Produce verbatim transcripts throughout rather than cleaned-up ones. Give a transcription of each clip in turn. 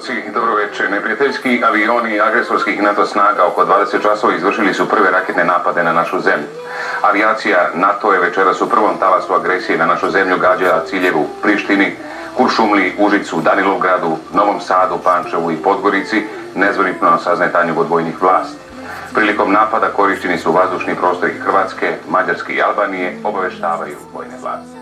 Gledaoci, dobroveče. Neprijateljski avioni agresorskih NATO snaga oko dvadeset časova izvršili su prve raketne napade na našu zemlju. Avijacija NATO je večeras u prvom talasu agresije na našu zemlju gađala ciljeve u Prištini, Kuršumliji, Užicu, Danilovgradu, Novom Sadu, Pančevu i Podgorici, nezvanično saznaje Tanjug od vojnih vlasti. Prilikom napada korišteni su vazdušni prostori Hrvatske, Mađarske i Albanije, obaveštavaju vojne vlasti.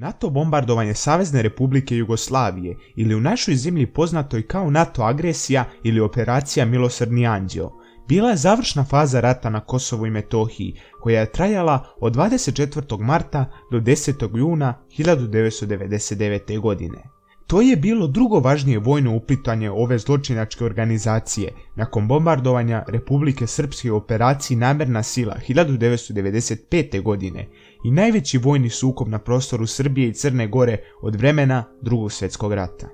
NATO bombardovanje Savezne Republike Jugoslavije ili u našoj zemlji poznatoj kao NATO agresija ili operacija Milosrdni Anđeo bila je završna faza rata na Kosovu i Metohiji koja je trajala od dvadeset četvrtog marta do desetog juna hiljadu devetsto devedeset devete. godine. To je bilo drugo važnije vojno uplitanje ove zločinačke organizacije nakon bombardovanja Republike Srpske u operaciji Namerna sila hiljadu devetsto devedeset pete. godine i najveći vojni sukob na prostoru Srbije i Crne Gore od vremena Drugog svjetskog rata.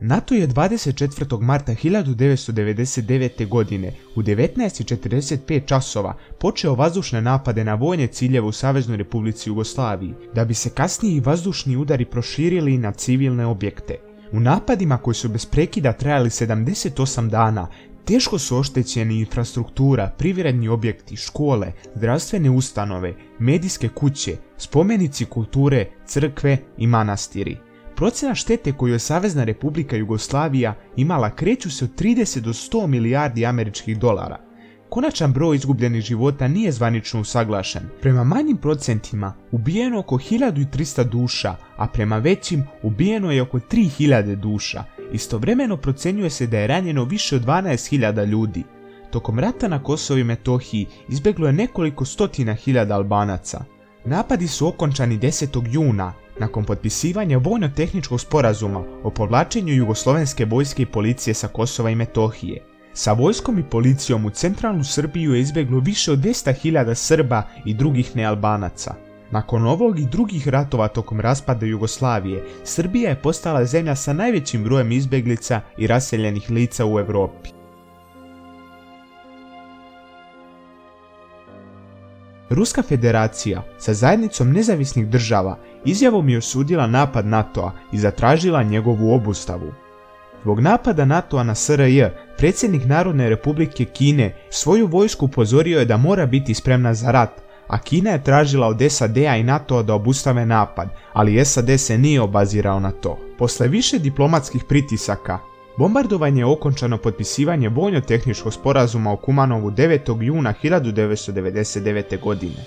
NATO je dvadeset četvrtog marta hiljadu devetsto devedeset devete. godine u devetnaest i četrdeset pet časova počeo vazdušne napade na vojne ciljeve u Saveznoj Republici Jugoslaviji, da bi se kasnije i vazdušni udari proširili na civilne objekte. U napadima koji su bez prekida trajali sedamdeset osam dana, teško su oštećeni infrastruktura, privredni objekti, škole, zdravstvene ustanove, medijske kuće, spomenici kulture, crkve i manastiri. Procjena štete koju je Savezna Republika Jugoslavija imala kreću se od trideset do sto milijardi američkih dolara. Konačan broj izgubljenih života nije zvanično usaglašen. Prema manjim procentima ubijeno je oko hiljadu i trista duša, a prema većim ubijeno je oko tri hiljade duša. Istovremeno procjenjuje se da je ranjeno više od dvanaest hiljada ljudi. Tokom rata na Kosovu i Metohiji izbeglo je nekoliko stotina hiljada Albanaca. Napadi su okončani desetog juna, nakon potpisivanja vojno-tehničkog sporazuma o povlačenju jugoslovenske vojske i policije sa Kosova i Metohije. Sa vojskom i policijom u centralnu Srbiju je izbeglo više od dvesta hiljada Srba i drugih nealbanaca. Nakon ovog i drugih ratova tokom raspada Jugoslavije, Srbija je postala zemlja sa najvećim brojem izbeglica i raseljenih lica u Evropi. Ruska federacija sa zajednicom nezavisnih država izjavom je osudila napad NATO-a i zatražila njegovu obustavu. Zbog napada NATO-a na S R J, predsjednik Narodne Republike Kine svoju vojsku upozorio je da mora biti spremna za rat, a Kina je tražila od S A D-a i NATO-a da obustave napad, ali S A D se nije obazirao na to. Posle više diplomatskih pritisaka, bombardovanje je okončano potpisivanje vojno-tehničkog sporazuma o Kumanovu devetog juna hiljadu devetsto devedeset devete. godine.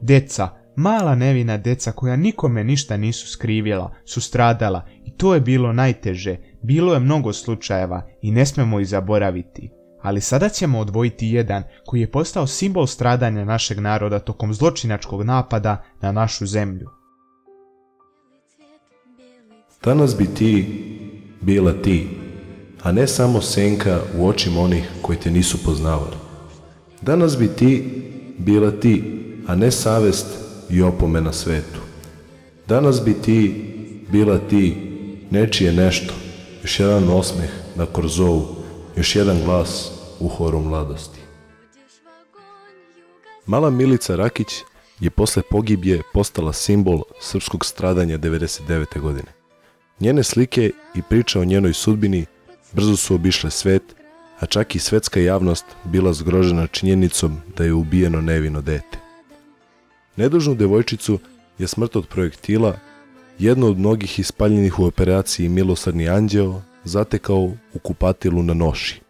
Deca, mala nevina deca koja nikome ništa nisu skrivjela, su stradala i to je bilo najteže, bilo je mnogo slučajeva i ne smemo ih zaboraviti. Ali sada ćemo odvojiti jedan koji je postao simbol stradanja našeg naroda tokom zločinačkog napada na našu zemlju. Danas bi ti bila ti, a ne samo senka u očima onih koji te nisu poznavali. Danas bi ti bila ti, a ne savest i opomena svetu. Danas bi ti bila ti, nečije nešto, još jedan osmeh na korzovu, još jedan glas u horu mladosti. Mala Milica Rakić je posle pogibije postala simbol srpskog stradanja devedeset devete. godine. Njene slike i priča o njenoj sudbini brzo su obišle svet, a čak i svetska javnost bila zgrožena činjenicom da je ubijeno nevino dete. Nedužnu devojčicu je smrt od projektila, jedno od mnogih ispaljenih u operaciji Milosrdni Anđeo, zatekao u kupatilu na Noši.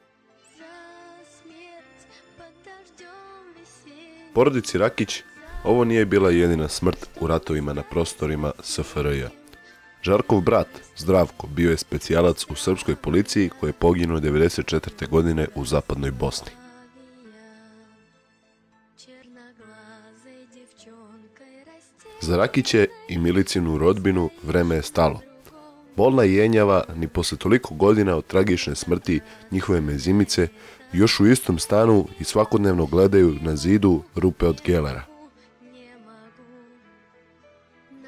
Porodici Rakić ovo nije bila jedina smrt u ratovima na prostorima S F R J-a. Žarkov brat, Zdravko, bio je specijalac u srpskoj policiji koji je poginuo devedeset četvrte. godine u zapadnoj Bosni. Za Rakiće i Milicinu rodbinu vreme je stalo. Bolna i jenjava ni posle toliko godina od tragične smrti njihove mezimice još u istom stanu i svakodnevno gledaju na zidu rupe od gelera.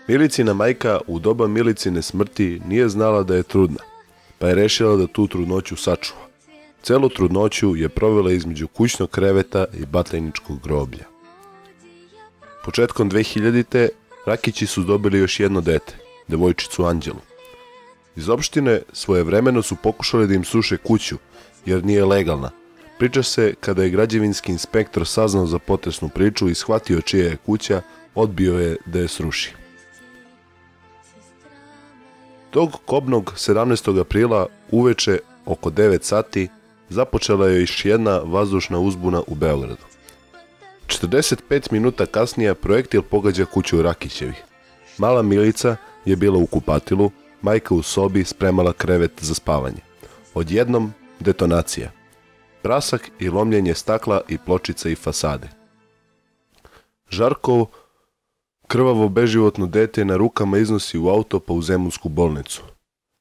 Milicina majka u doba Milicine smrti nije znala da je trudna, pa je rešila da tu trudnoću sačuva. Celu trudnoću je provela između kućnog kreveta i batajničkog groblja. Početkom dvehiljadite Rakići su dobili još jedno dete, devojčicu Anđelu. Iz opštine svojevremeno su pokušali da im sruše kuću, jer nije legalna. Priča se kada je građevinski inspektor saznao za potresnu priču i shvatio čija je kuća, odbio je da je sruši. Tog kobnog sedamnaestog aprila uveče oko devet sati započela je još jedna vazdušna uzbuna u Beogradu. četrdeset pet minuta kasnije projektil pogađa kuću Rakićevih. Mala Milica je bila u kupatilu, majka u sobi spremala krevet za spavanje. Odjednom detonacija. Prasak i lomljenje stakla i pločica i fasade. Žarkov krvavo beživotno dete na rukama iznosi u auto pa u zemunsku bolnicu.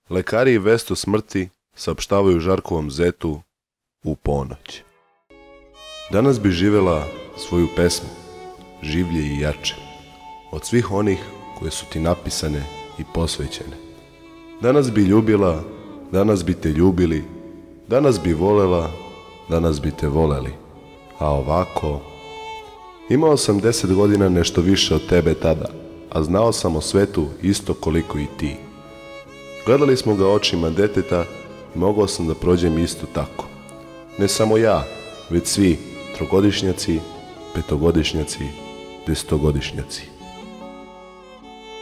Lekari i vest o smrti saopštavaju Žarkovom zetu u ponoć. Danas bi živela svoju pesmu, življe i jače, od svih onih koje su ti napisane i posvećene. Danas bi ljubila, danas bi te ljubili, danas bi volela, danas bi te voleli, a ovako... Imao sam deset godina nešto više od tebe tada, a znao sam o svetu isto koliko i ti. Gledali smo ga očima deteta i mogao sam da prođem isto tako. Ne samo ja, već svi trogodišnjaci, petogodišnjaci, desetogodišnjaci.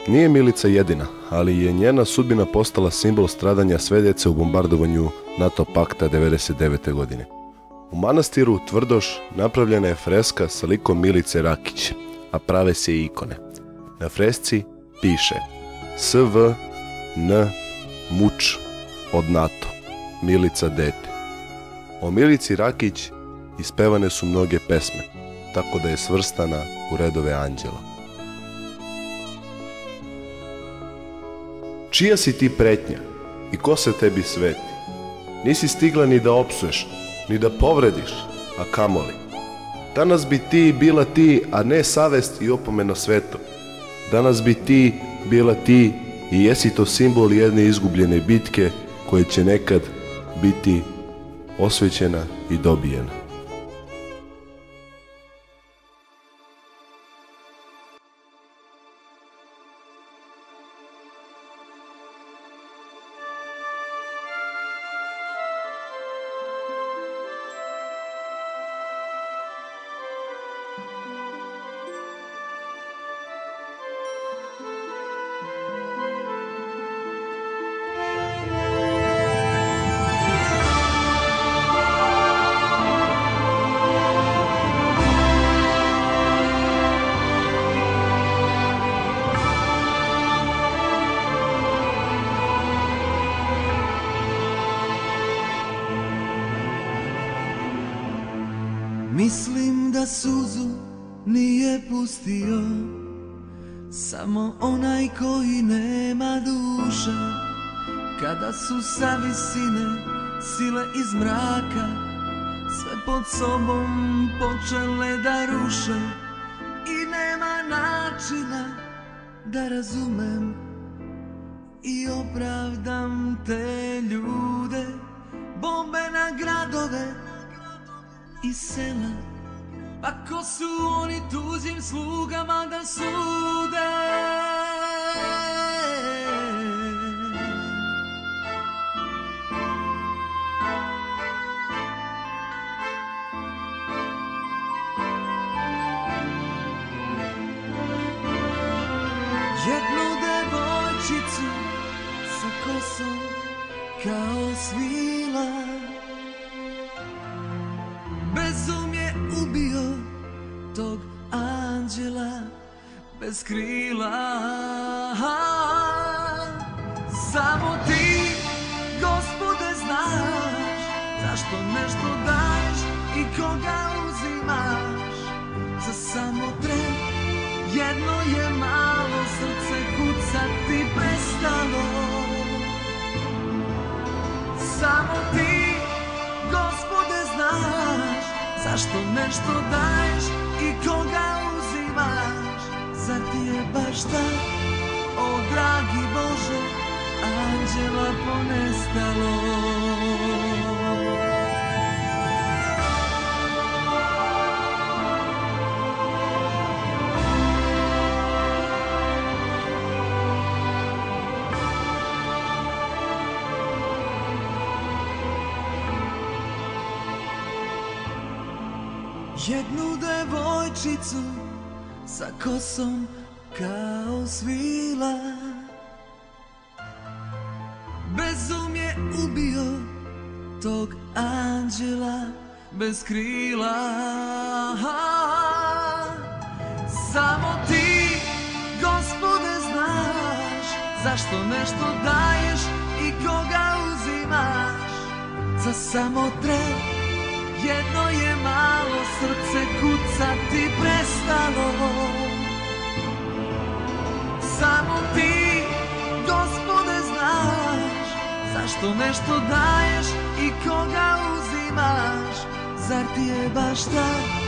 Nije Milica jedina, ali je njena sudbina postala simbol stradanja sve djece u bombardovanju NATO pakta devedeset devete godine. U manastiru Tvrdosh napravljena je freska sa likom Milice Rakić, a prave se i ikone. Na fresci piše es ve en Muč od NATO, Milica dete. O Milici Rakić ispevane su mnoge pesme, tako da je svrstana u redove Anđela. Čija si ti pretnja i ko se tebi sveti? Nisi stigla ni da opsuješ, ni da povrediš, a kamoli. Danas bi ti bila ti, a ne savest i opomena svetom. Danas bi ti bila ti i jesi to simbol jedne izgubljene bitke koja će nekad biti osvećena i dobijena. Mislim da suzu nije pustio samo onaj koji nema duše. Kada su sa visine sile iz mraka sve pod sobom počele da ruše, i nema načina da razumem i opravdam te ljude. Bombe na gradove i sela, pa ko su oni tuđim slugama da sude? Jednu devojčicu sa kosom kao svila bezum je ubio tog anđela bez krila. Samo ti, Gospode, znaš zašto nešto daš i koga uzimaš. Za samo tren jedno je malo srce kucati prestalo. Samo ti, Gospode, znaš zašto nešto daješ i koga uzimaš? Zar ti je baš tak, o dragi Bože, anđela ponestalo? jednu devojčicu sa kosom kao svila. Bezum je ubio tog anđela bez krila. Samo ti, Gospode, znaš zašto nešto daješ i koga uzimaš. Za samo tren jedno je malo srce kucati prestalo. Samo ti, Gospode, znaš zašto nešto daješ i koga uzimaš. Zar ti je baš tako?